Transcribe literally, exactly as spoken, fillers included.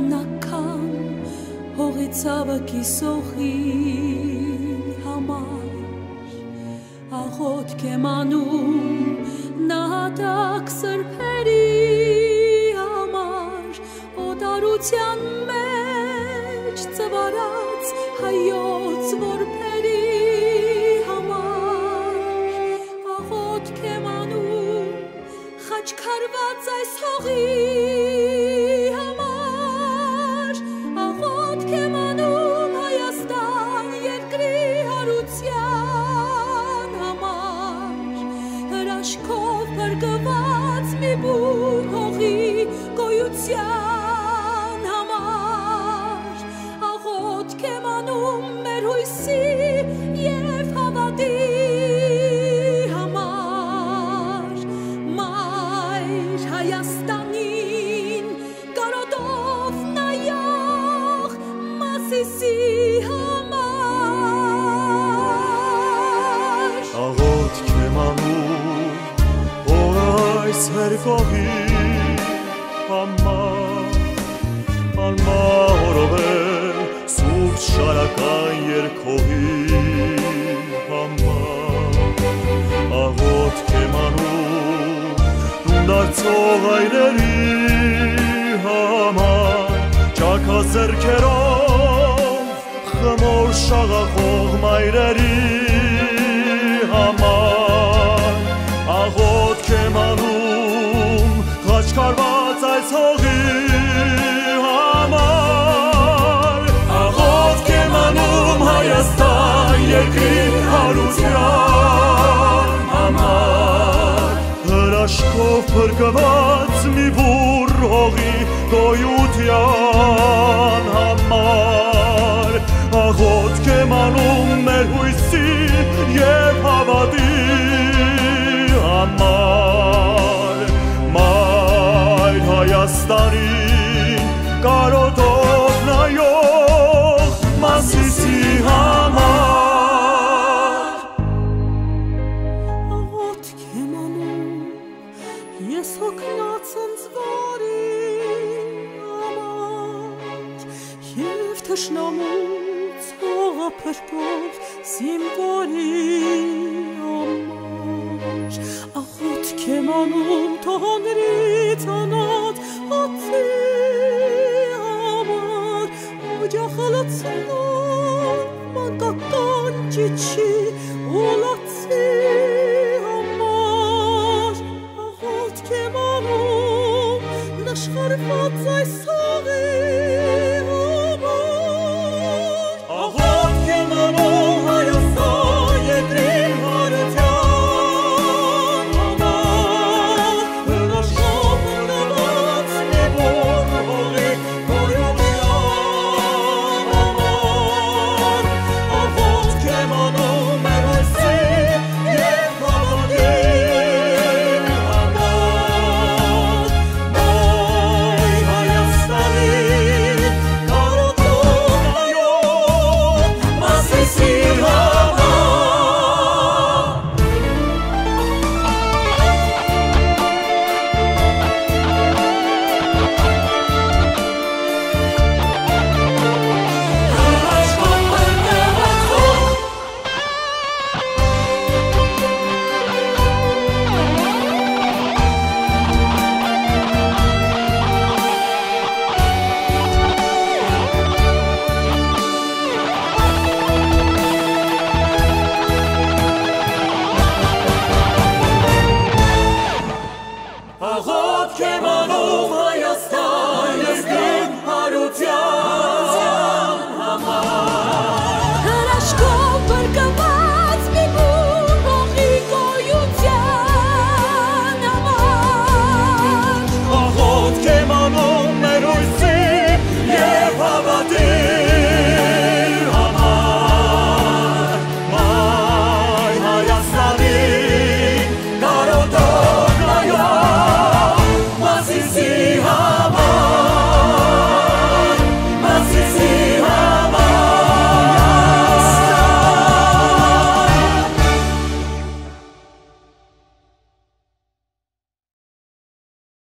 הנקם, הוריצה בכיסוחים המש, אחות כמנון נהתק סרפרי המש, עוד ערוץ ינמש צוורץ היו צבור פרי המש, אחות כמנון חדש קרבץ היסוחים Goiuțian amar, ahot kemanum meruisi yef havadi amar, mai hayastanin garodov nayach masisi amar, ahot kemanum orais herkohi. Al marover sub sharakanyer kohi amma avot kemanu dundar tsovayreri hama chakaser kerov khamor shagakog mayreri hama avot kemanu khachkar amar, ahot kemanum hayasta yekri haruzian amar, rashkov perkavats miburrogi goyutian amar, ahot kemanum merhuisi yehawadi amar. Hayastani garodov nayokh masisi hamar, ahot kemanum yesoknatsan zvarim amar, yev teshnamut zogapertov simvorim amar, ahot kemanum tonritanat amar, uja halatsunor mandakan chichi ulatsi amar, ahot kemanum nashkarvat zaysagi amar, ahot kemanum hayasa yedri harutyan amar, nashkarvat ahot kemanum hayasta